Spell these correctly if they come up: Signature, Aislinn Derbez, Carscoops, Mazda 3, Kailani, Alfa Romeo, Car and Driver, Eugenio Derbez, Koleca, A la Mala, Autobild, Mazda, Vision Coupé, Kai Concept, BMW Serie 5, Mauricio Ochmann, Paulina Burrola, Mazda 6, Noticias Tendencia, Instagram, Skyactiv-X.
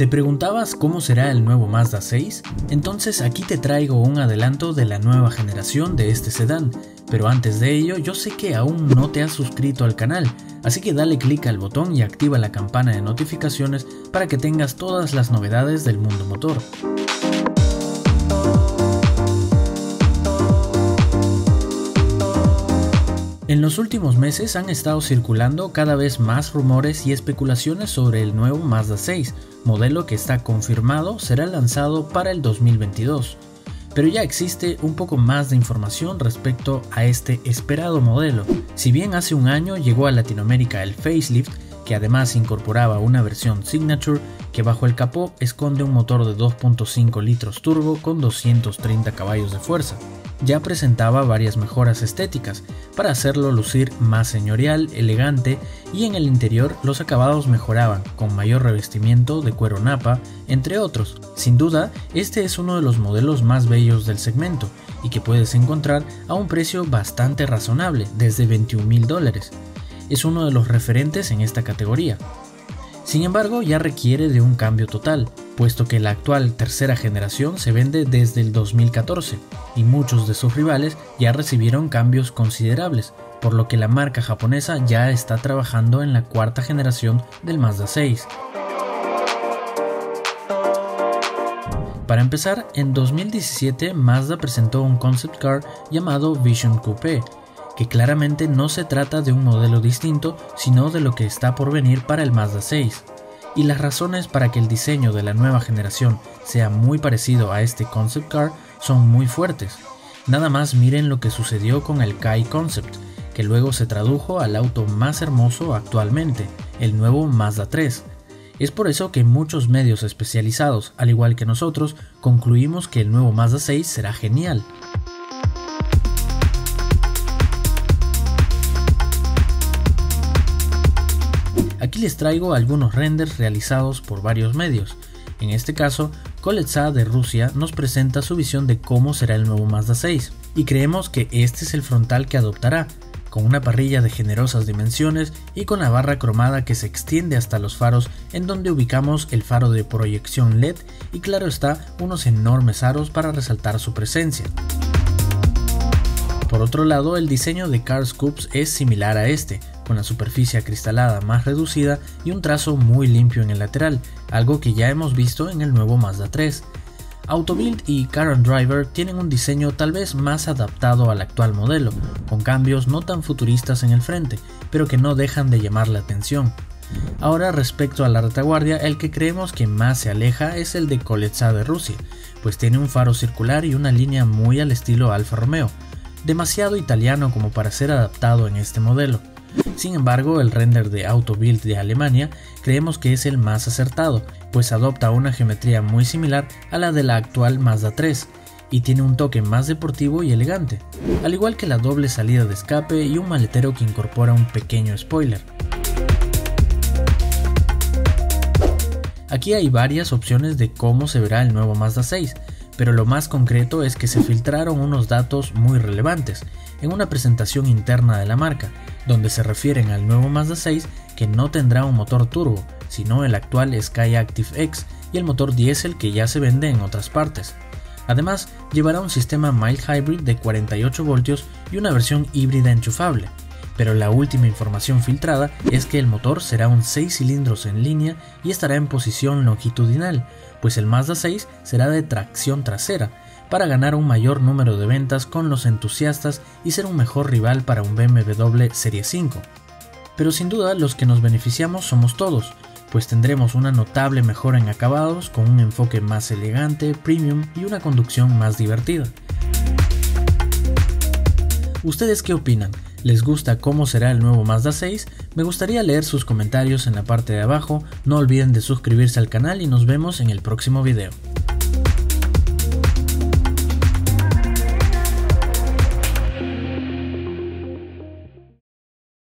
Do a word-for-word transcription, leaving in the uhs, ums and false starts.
¿Te preguntabas cómo será el nuevo Mazda seis? Entonces aquí te traigo un adelanto de la nueva generación de este sedán, pero antes de ello yo sé que aún no te has suscrito al canal, así que dale clic al botón y activa la campana de notificaciones para que tengas todas las novedades del mundo motor. En los últimos meses han estado circulando cada vez más rumores y especulaciones sobre el nuevo Mazda seis, modelo que está confirmado será lanzado para el dos mil veintidós. Pero ya existe un poco más de información respecto a este esperado modelo. Si bien hace un año llegó a Latinoamérica el facelift, que además incorporaba una versión Signature que bajo el capó esconde un motor de dos punto cinco litros turbo con doscientos treinta caballos de fuerza, ya presentaba varias mejoras estéticas para hacerlo lucir más señorial, elegante, y en el interior los acabados mejoraban con mayor revestimiento de cuero napa, entre otros. Sin duda, este es uno de los modelos más bellos del segmento y que puedes encontrar a un precio bastante razonable, desde veintiún mil dólares. Es uno de los referentes en esta categoría. Sin embargo, ya requiere de un cambio total, puesto que la actual tercera generación se vende desde el dos mil catorce y muchos de sus rivales ya recibieron cambios considerables, por lo que la marca japonesa ya está trabajando en la cuarta generación del Mazda seis. Para empezar, en dos mil diecisiete Mazda presentó un concept car llamado Vision Coupé, que claramente no se trata de un modelo distinto, sino de lo que está por venir para el Mazda seis. Y las razones para que el diseño de la nueva generación sea muy parecido a este concept car son muy fuertes. Nada más miren lo que sucedió con el Kai Concept, que luego se tradujo al auto más hermoso actualmente, el nuevo Mazda tres. Es por eso que muchos medios especializados, al igual que nosotros, concluimos que el nuevo Mazda seis será genial. Aquí les traigo algunos renders realizados por varios medios. En este caso, Koleca de Rusia nos presenta su visión de cómo será el nuevo Mazda seis, y creemos que este es el frontal que adoptará, con una parrilla de generosas dimensiones y con la barra cromada que se extiende hasta los faros, en donde ubicamos el faro de proyección L E D y, claro está, unos enormes aros para resaltar su presencia. Por otro lado, el diseño de Carscoops es similar a este, con la superficie acristalada más reducida y un trazo muy limpio en el lateral, algo que ya hemos visto en el nuevo Mazda tres. Autobild y Car and Driver tienen un diseño tal vez más adaptado al actual modelo, con cambios no tan futuristas en el frente, pero que no dejan de llamar la atención. Ahora, respecto a la retaguardia, el que creemos que más se aleja es el de Koleca de Rusia, pues tiene un faro circular y una línea muy al estilo Alfa Romeo, demasiado italiano como para ser adaptado en este modelo. Sin embargo, el render de Autobild de Alemania creemos que es el más acertado, pues adopta una geometría muy similar a la de la actual Mazda tres y tiene un toque más deportivo y elegante, al igual que la doble salida de escape y un maletero que incorpora un pequeño spoiler. Aquí hay varias opciones de cómo se verá el nuevo Mazda seis, pero lo más concreto es que se filtraron unos datos muy relevantes en una presentación interna de la marca, donde se refieren al nuevo Mazda seis que no tendrá un motor turbo, sino el actual Skyactiv-X y el motor diésel que ya se vende en otras partes. Además, llevará un sistema mild hybrid de cuarenta y ocho voltios y una versión híbrida enchufable, pero la última información filtrada es que el motor será un seis cilindros en línea y estará en posición longitudinal, pues el Mazda seis será de tracción trasera, para ganar un mayor número de ventas con los entusiastas y ser un mejor rival para un B M W Serie cinco. Pero sin duda los que nos beneficiamos somos todos, pues tendremos una notable mejora en acabados con un enfoque más elegante, premium y una conducción más divertida. ¿Ustedes qué opinan? ¿Les gusta cómo será el nuevo Mazda seis? Me gustaría leer sus comentarios en la parte de abajo. No olviden de suscribirse al canal y nos vemos en el próximo video.